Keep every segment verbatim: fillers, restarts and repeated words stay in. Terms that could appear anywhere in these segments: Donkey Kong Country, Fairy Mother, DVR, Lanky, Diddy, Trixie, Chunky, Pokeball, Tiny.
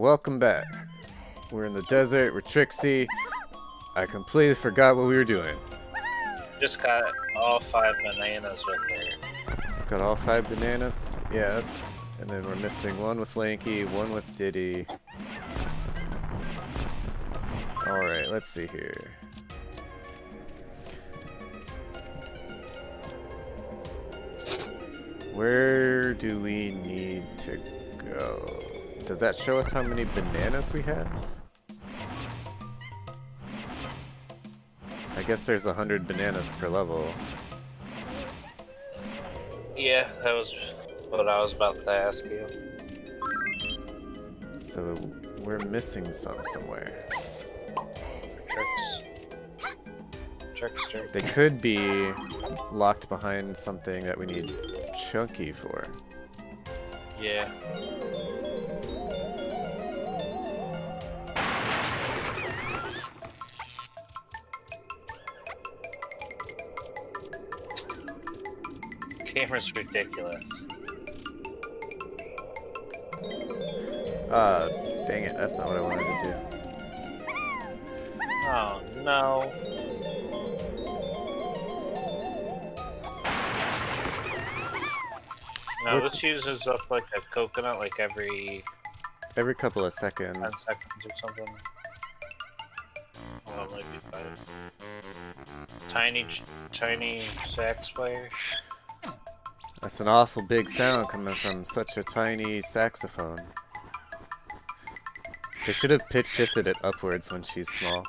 Welcome back. We're in the desert, we're Trixie. I completely forgot what we were doing. Just got all five bananas right there. Just got all five bananas, yeah. And then we're missing one with Lanky, one with Diddy. Alright, let's see here. Where do we need to go? Does that show us how many bananas we had? I guess there's a hundred bananas per level. Yeah, that was what I was about to ask you. So we're missing some somewhere. Tricks. Trickster. They could be locked behind something that we need Chunky for. Yeah. Camera's ridiculous. Uh, dang it, that's not what I wanted to do. Oh, no. No, this uses up like a coconut like every... Every couple of seconds. Ten seconds or something. Oh, maybe five. Tiny, tiny sax player. That's an awful big sound coming from such a tiny saxophone. They should have pitch shifted it upwards when she's small.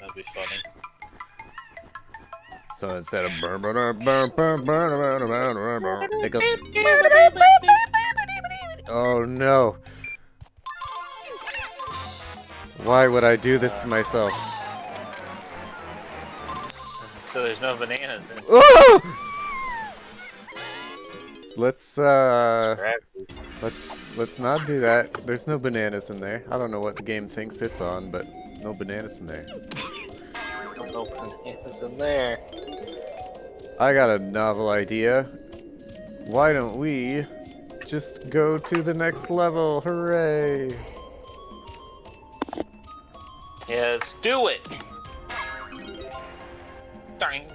That'd be funny. So instead of burn burn burn burn burn burn, it goes. Oh no! Why would I do this to myself? So there's no bananas in it. Let's uh let's let's not do that. There's no bananas in there. I don't know what the game thinks it's on, but no bananas in there. No bananas in there. I got a novel idea. Why don't we just go to the next level? Hooray! Yeah, let's do it. Dang.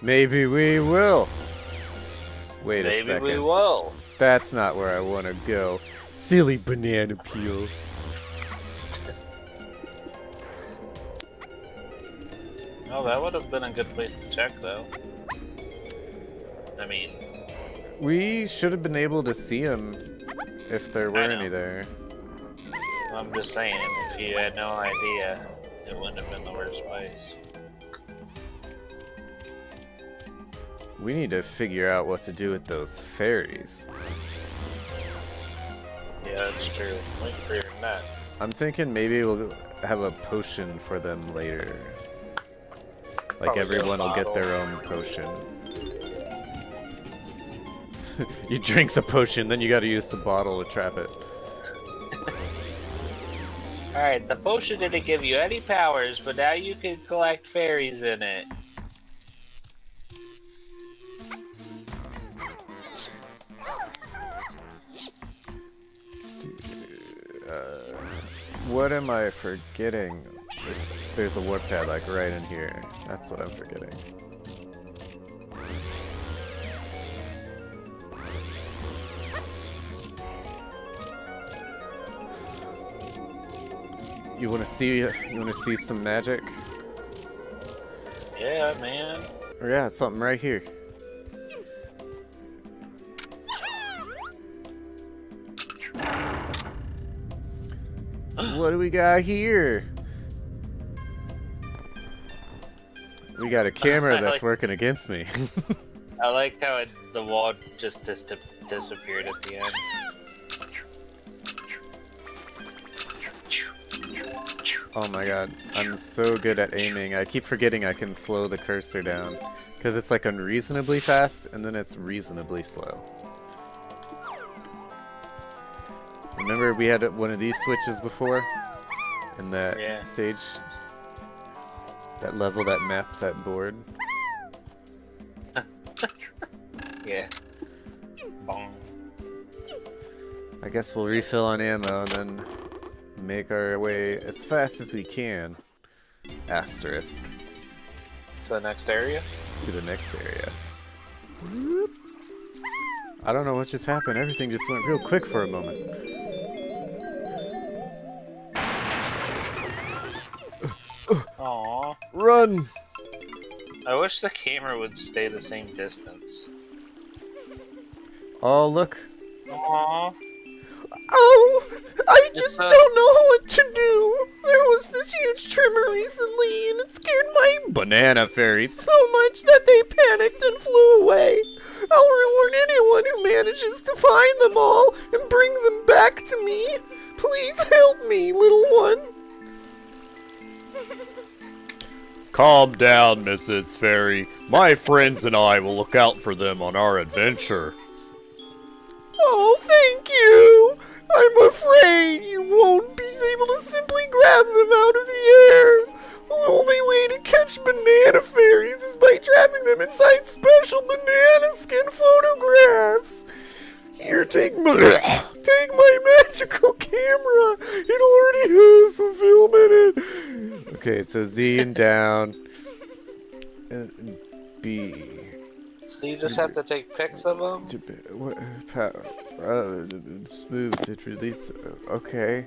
Maybe we will. Wait a second. Maybe we will. That's not where I want to go. Silly banana peel. Oh, that would have been a good place to check, though. I mean... We should have been able to see him if there were any there. I'm just saying, if you had no idea, it wouldn't have been the worst place. We need to figure out what to do with those fairies. Yeah, that's true. I'm figuring that. I'm thinking maybe we'll have a potion for them later. Like Probably everyone will get their own potion. You drink the potion, then you gotta use the bottle to trap it. Alright, the potion didn't give you any powers, but now you can collect fairies in it. Uh, what am I forgetting? There's, there's a warp pad like right in here. That's what I'm forgetting. You want to see? You want to see some magic? Yeah, man. Yeah, it's something right here. What do we got here? We got a camera that's like, working against me. I like how it, the wall just dis disappeared at the end. Oh my god, I'm so good at aiming. I keep forgetting I can slow the cursor down. Because it's like unreasonably fast, and then it's reasonably slow. Remember we had one of these switches before? In that yeah. stage? That level, that map, that board? Yeah. Bong. I I guess we'll refill on ammo and then make our way as fast as we can. Asterisk. To the next area? To the next area. Whoop. I don't know what just happened. Everything just went real quick for a moment. Aww. Run! I wish the camera would stay the same distance. Oh, look. Aww. Oh! I just uh, don't know what to do! There was this huge tremor recently, and it scared my banana fairy so much that they panicked and flew away. I'll reward anyone who manages to find them all and bring them back to me. Please help me, little one. Calm down, Missus Fairy. My friends and I will look out for them on our adventure. Oh, thank you! I'm afraid you won't be able to simply grab them out of the air. The only way to catch banana fairies is by trapping them inside special banana skin photographs. Here, take my, take my magical camera. It already has some film in it. Okay, so Z and down. And B. So you just have to take pics of them? Power. Smooth to release. Okay.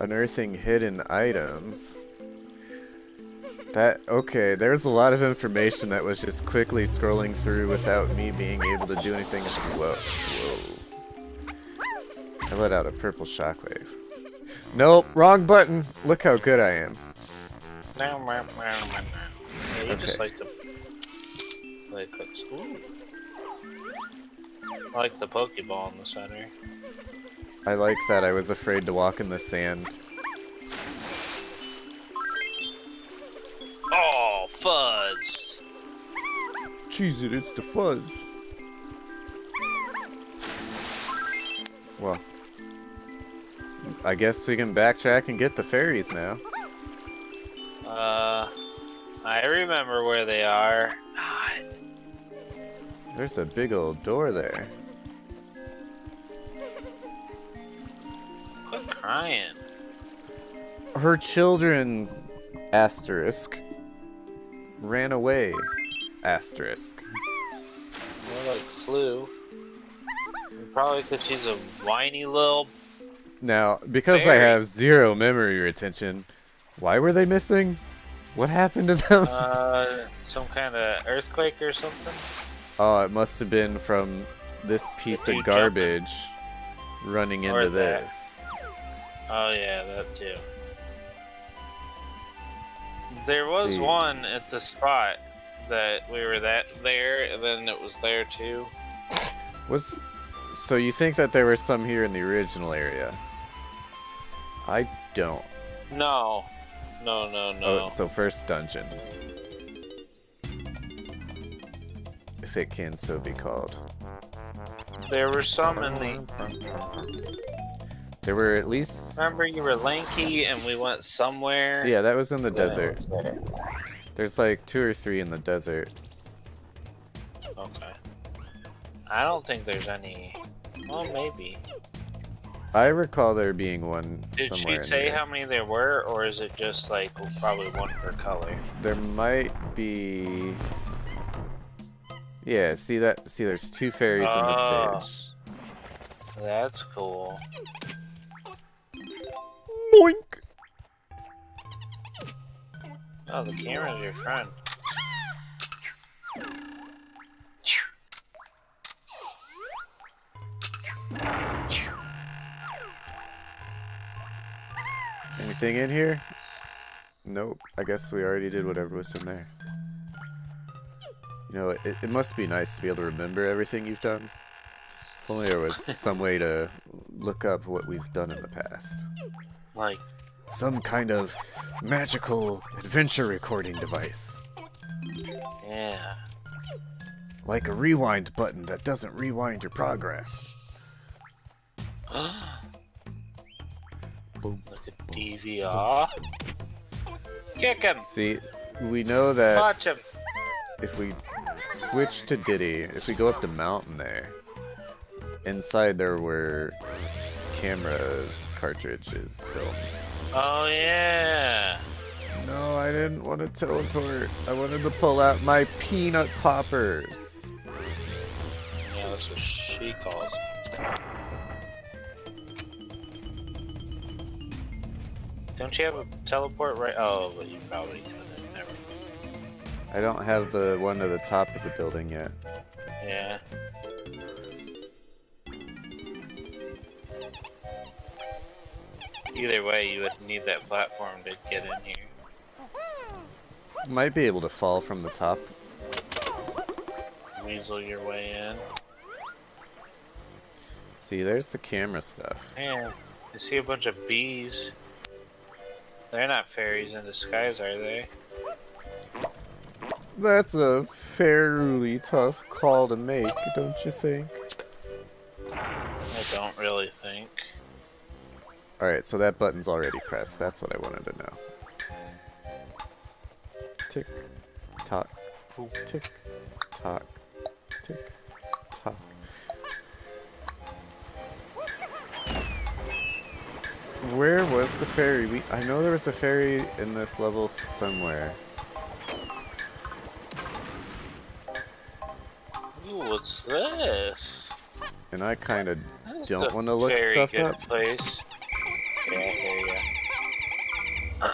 Unearthing hidden items. That, okay, there's a lot of information that was just quickly scrolling through without me being able to do anything. Whoa, whoa. I let out a purple shockwave. Nope, wrong button. Look how good I am. Yeah, you okay. Just like to play quick school. I like the Pokeball in the center. I like that I was afraid to walk in the sand. Oh, fudge! Cheese it, it's the fuzz. Well, I guess we can backtrack and get the fairies now. Uh, I remember where they are. God. There's a big old door there. Quit crying. Her children, asterisk, ran away, asterisk. More like flew. Probably because she's a whiny little... Now, because fairy. I have zero memory retention, why were they missing? What happened to them? Uh, some kind of earthquake or something? Oh, it must have been from this piece of garbage jumping? running or into that. this. Oh yeah, that too. There was See. one at the spot that we were that there, and then it was there too. Was so you think that there were some here in the original area? I don't. No, no, no, no. Oh, so first dungeon, if it can so be called. There were some in the. There were at least... Remember you were lanky and we went somewhere? Yeah, that was in the yeah, desert. There. There's like two or three in the desert. Okay. I don't think there's any... Well, maybe. I recall there being one Did somewhere. Did she say how many there were, or is it just like well, probably one per color? There might be... Yeah, see that? See, there's two fairies on oh. the stage. That's cool. Boink! Oh, the camera's your friend. Anything in here? Nope. I guess we already did whatever was in there. You know, it, it must be nice to be able to remember everything you've done. If only there was some way to look up what we've done in the past. Like some kind of magical adventure recording device. Yeah. Like a rewind button that doesn't rewind your progress. Boom. Like a D V R. Kick him! See, we know that Watch him. if we switch to Diddy, if we go up the mountain there, inside there were camera cartridges filmed. Oh yeah. No, I didn't want to teleport. I wanted to pull out my peanut poppers. Yeah, that's what she calls it. Don't you have a teleport right? Oh, but you probably don't. Never. I don't have the one to the top of the building yet. Yeah. Either way, you would need that platform to get in here. Might be able to fall from the top. Weasel your way in. See, there's the camera stuff. Yeah, I see a bunch of bees. They're not fairies in disguise, are they? That's a fairly tough call to make, don't you think? I don't really think. Alright, so that button's already pressed. That's what I wanted to know. Tick, tock, tick, tock, tick, tock. Where was the fairy? We, I know there was a fairy in this level somewhere. Ooh, what's this? And I kind of don't want to look stuff good up. Place. Yeah, there you go.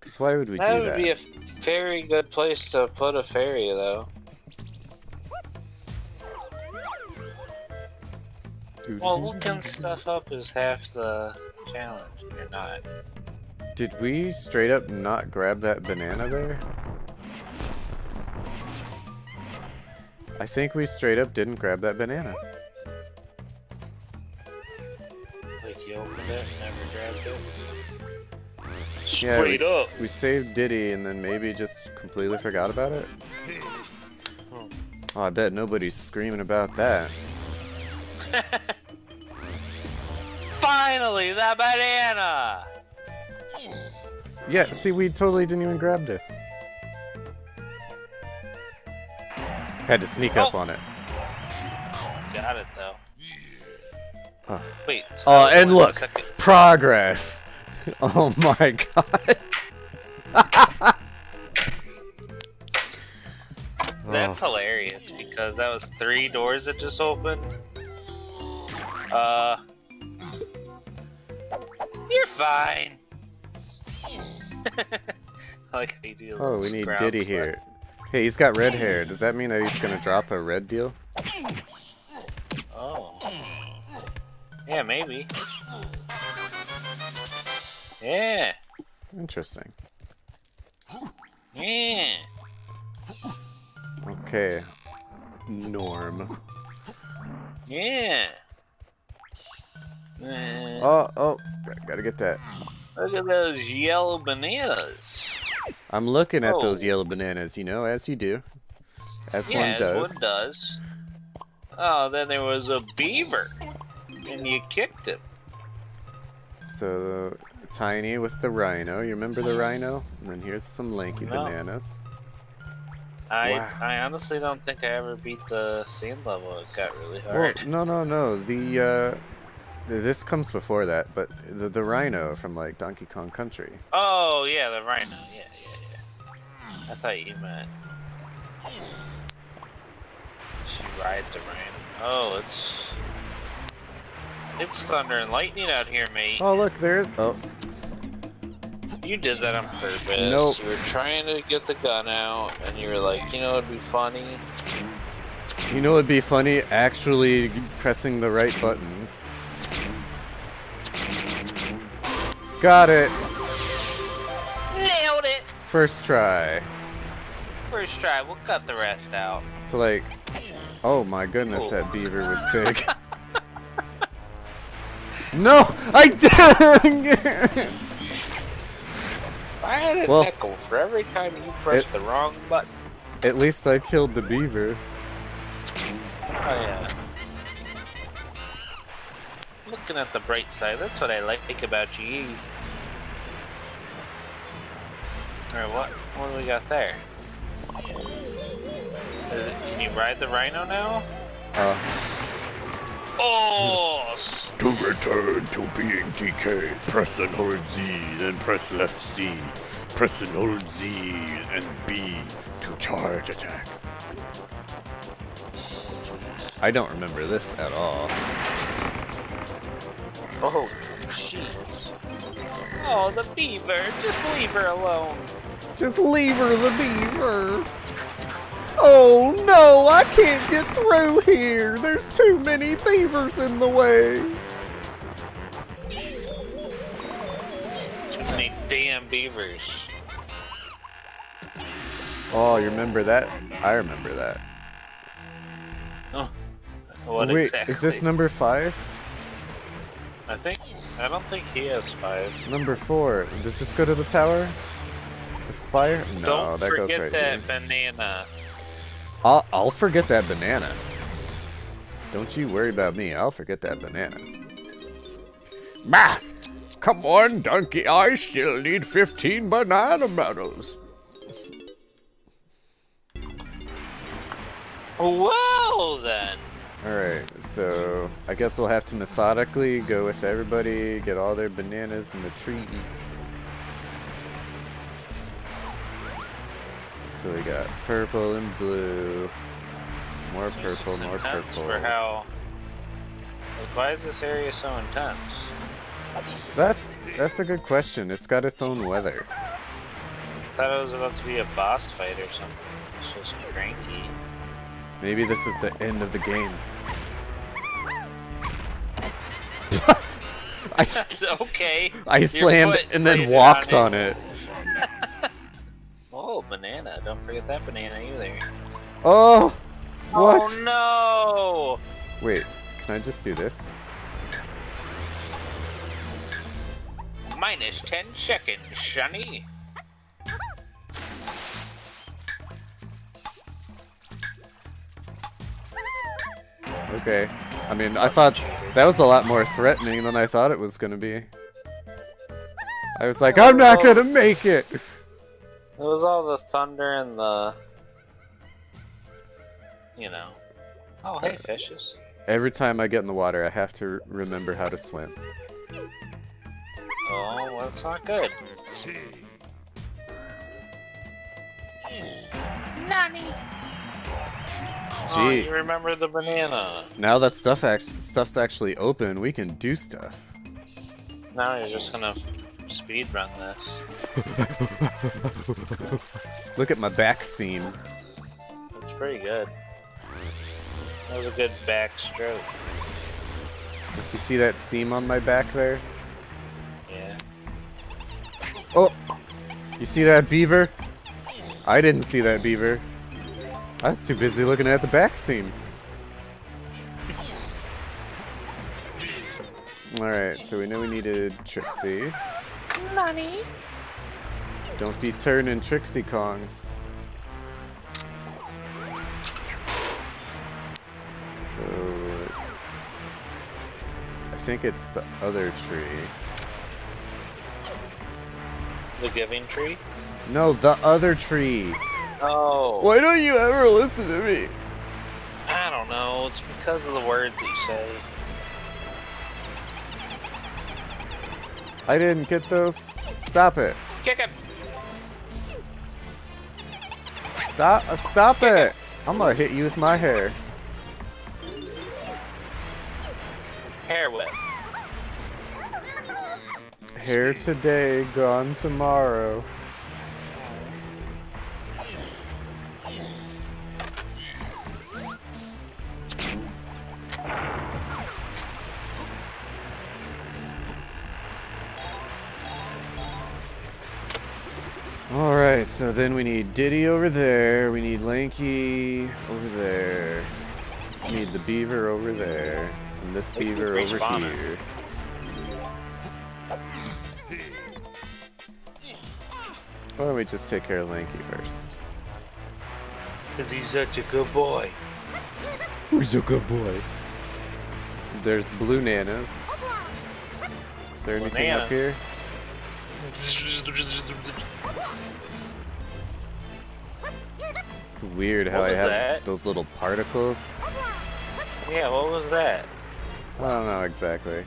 Because why would we that do that? That would be a very good place to put a fairy, though. Well, looking stuff up is half the challenge, or not. Did we straight up not grab that banana there? I think we straight up didn't grab that banana. Like you opened it and never grabbed it? Straight yeah, we, up! We saved Diddy and then maybe just completely forgot about it? Oh, oh I bet nobody's screaming about that. Finally, the banana! Yeah, see, we totally didn't even grab this. Had to sneak oh. up on it. Got it, though. Oh. Wait. So oh, and look! Progress! Oh my god. That's oh. hilarious, because that was three doors that just opened. Uh... You're fine. I like how you do oh, we need Diddy slip. Here. Hey, he's got red hair. Does that mean that he's gonna drop a red deal? Oh. Yeah, maybe. Yeah. Interesting. Yeah. Okay. Norm. Yeah. Oh, oh, gotta get that. Look at those yellow bananas. I'm looking at oh. those yellow bananas, you know, as you do. As yeah, one as does. One does. Oh, then there was a beaver, and you kicked it. So, Tiny with the rhino. You remember the rhino? And then here's some lanky no. bananas. I, wow. I honestly don't think I ever beat the sand level. It got really hard. Well, no, no, no. The, uh... This comes before that, but the, the rhino from, like, Donkey Kong Country. Oh, yeah, the rhino. Yeah, yeah, yeah. I thought you meant... She rides a rhino. Oh, it's... It's thunder and lightning out here, mate. Oh, look, there's... Oh. You did that on purpose. Nope. You were trying to get the gun out, and you were like, you know it'd be funny? You know it'd be funny? Actually pressing the right buttons. Got it! Nailed it! First try. First try, we'll cut the rest out. So like, oh my goodness, Ooh. that beaver was big. No! I didn't! I had a well, nickel for every time you pressed it, the wrong button. At least I killed the beaver. Oh yeah. Looking at the bright side, that's what I like about G E. Alright, what, what do we got there? Is it, can you ride the rhino now? Uh, oh! To return to being D K, press and hold Z, then press left C. Press and hold Z and B to charge attack. I don't remember this at all. Oh, jeez. Oh, the beaver. Just leave her alone. Just leave her, the beaver. Oh, no, I can't get through here. There's too many beavers in the way. Too many damn beavers. Oh, you remember that? I remember that. Oh, what Wait, exactly? Is this number five? I think... I don't think he has five. Number four. Does this go to the tower? The spire? No, don't that goes right that here. Don't forget that banana. I'll, I'll forget that banana. Don't you worry about me. I'll forget that banana. Ma! Come on, donkey. I still need fifteen banana medals. Well, then. Alright, so I guess we'll have to methodically go with everybody, get all their bananas in the trees. So we got purple and blue. More purple, more purple. For how... Why is this area so intense? That's, that's a good question. It's got its own weather. I thought it was about to be a boss fight or something. It's just cranky. Maybe this is the end of the game. I That's okay. I slammed it and then walked on it. On it. Oh, banana. Don't forget that banana either. Oh! What? Oh, no! Wait, can I just do this? Minus ten seconds, Shani. Okay. I mean, I thought that was a lot more threatening than I thought it was gonna be. I was like, I'm not gonna make it! It was all the thunder and the... You know. Oh, hey, fishes. Every time I get in the water, I have to remember how to swim. Oh, well, that's not good. Nani! Oh, you remember the banana. Now that stuff act stuff's actually open, we can do stuff. Now you're just gonna speedrun this. Look at my back seam. That's pretty good. That was a good back stroke. You see that seam on my back there? Yeah. Oh! You see that beaver? I didn't see that beaver. I was too busy looking at the back seam. Alright, so we know we needed Trixie. Money. Don't be turning Trixie Kongs. So... I think it's the other tree. The giving tree? No, the other tree! Oh. Why don't you ever listen to me? I don't know. It's because of the words that you say. I didn't get those. Stop it. Kick it. Stop, uh, stop it. I'm going to hit you with my hair. Hair whip. Hair today, gone tomorrow. Alright, so then we need Diddy over there, we need Lanky over there, we need the beaver over there, and this beaver over here. Why don't we just take care of Lanky first? Because he's such a good boy. Who's a good boy? There's blue nanas. Is there anything up here? It's weird how I have those little particles. Yeah, what was that? I don't know exactly.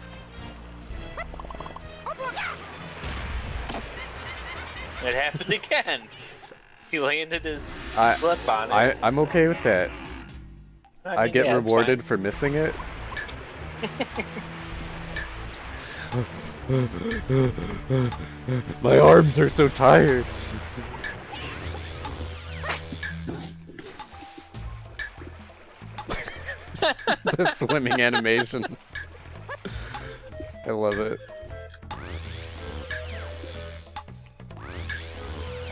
It happened again. He landed his I, slip on it. I, I'm okay with that. I, I get yeah, rewarded for missing it. My arms are so tired. The swimming animation. I love it.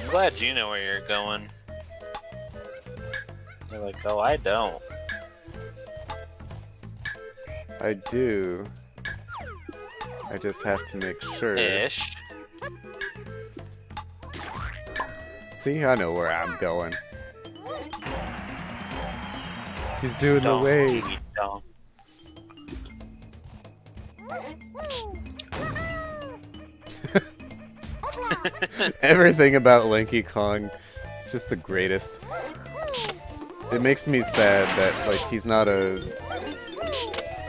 I'm glad you know where you're going. You're like, oh, I don't. I do. I just have to make sure. Ish. See, I know where I'm going. He's doing don't, the wave. Don't. Everything about Lanky Kong is just the greatest. It makes me sad that like he's not a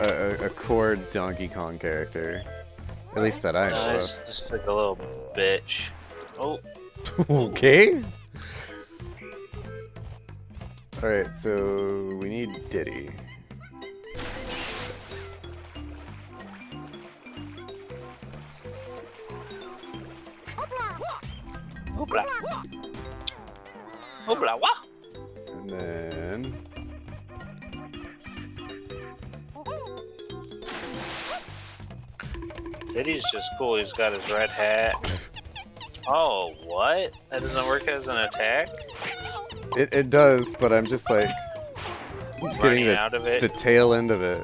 a, a core Donkey Kong character. At least that I know. He's just like a little bitch. Oh. Okay. Alright, so we need Diddy. Oopla. Oopla, wah. And then Diddy's just cool, he's got his red hat. Oh, what? That doesn't work as an attack? It, it does, but I'm just like getting the, out of it. the tail end of it.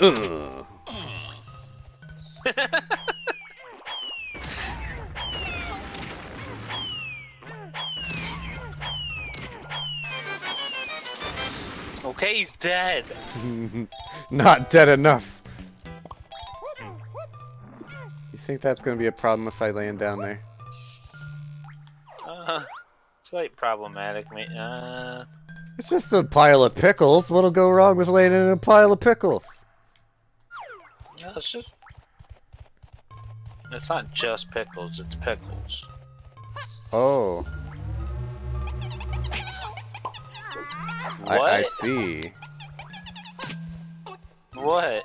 Ugh. Okay, he's dead. Not dead enough. I think that's going to be a problem if I land down there. Uh, slight problematic, mate. Uh... It's just a pile of pickles. What'll go wrong with landing in a pile of pickles? No, it's just... It's not just pickles, it's pickles. Oh. What? I, I see. What?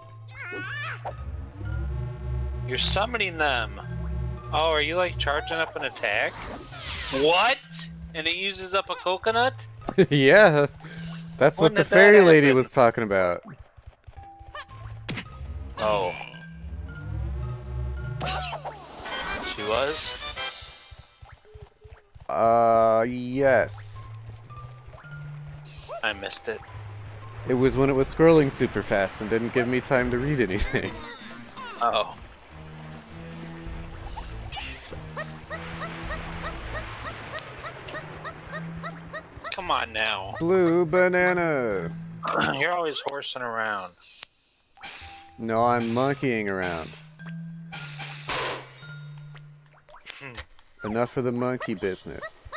You're summoning them. Oh, are you like charging up an attack? What? And it uses up a coconut? Yeah. That's when what the fairy lady was talking about. Oh. She was? Uh, yes. I missed it. It was when it was scrolling super fast and didn't give me time to read anything. Uh-oh. Come on now. Blue banana. You're always horsing around. No, I'm monkeying around. Enough of the monkey business.